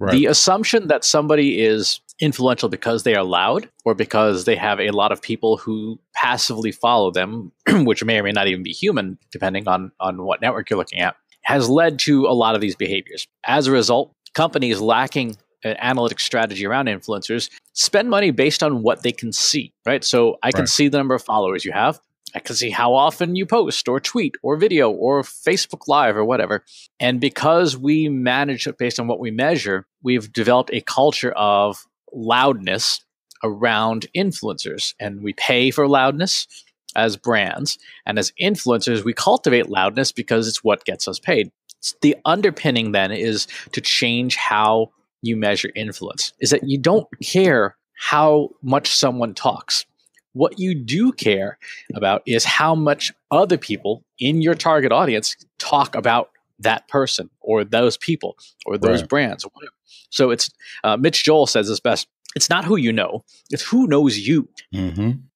Right. The assumption that somebody is influential because they are loud or because they have a lot of people who passively follow them, which may or may not even be human, depending on what network you're looking at, has led to a lot of these behaviors. As a result, companies lacking an analytic strategy around influencers spend money based on what they can see, right? So I can see the number of followers you have. I can see how often you post or tweet or video or Facebook Live or whatever. And because we manage it based on what we measure, we've developed a culture of loudness around influencers. And we pay for loudness as brands. And as influencers, we cultivate loudness because it's what gets us paid. The underpinning then is to change how you measure influence, is that you don't care how much someone talks. What you do care about is how much other people in your target audience talk about that person or those people or those brands or whatever. So it's Mitch Joel says this best. It's not who you know. It's who knows you. Mm-hmm.